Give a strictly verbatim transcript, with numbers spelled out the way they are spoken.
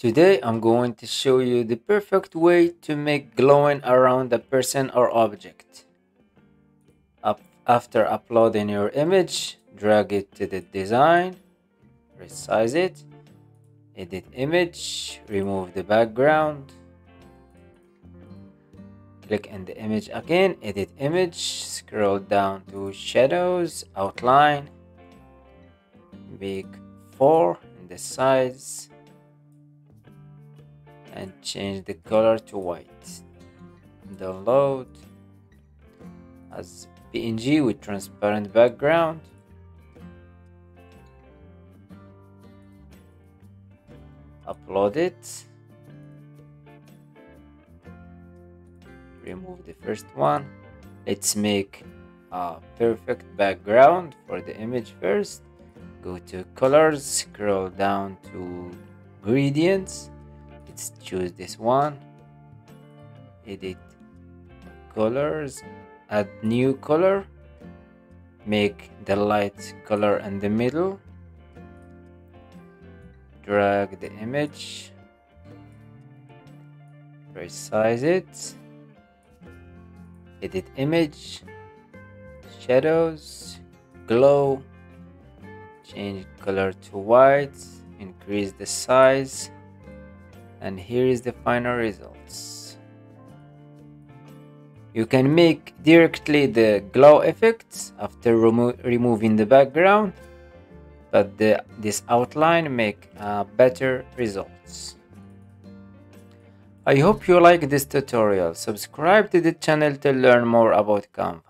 Today I'm going to show you the perfect way to make glowing around a person or object. Up after uploading your image, drag it to the design, resize it, edit image, remove the background, click in the image again, edit image, scroll down to shadows, outline, big four in the size, and change the color to white. Download as P N G with transparent background. Upload it. Remove the first one. Let's make a perfect background for the image first. Go to colors, scroll down to gradients. Let's choose this one, edit colors, add new color, make the light color in the middle, drag the image, resize it, edit image, shadows, glow, change color to white, increase the size, and here is the final results. You can make directly the glow effects after remo removing the background, but the, this outline make uh, better results. I hope you like this tutorial. Subscribe to the channel to learn more about Canva.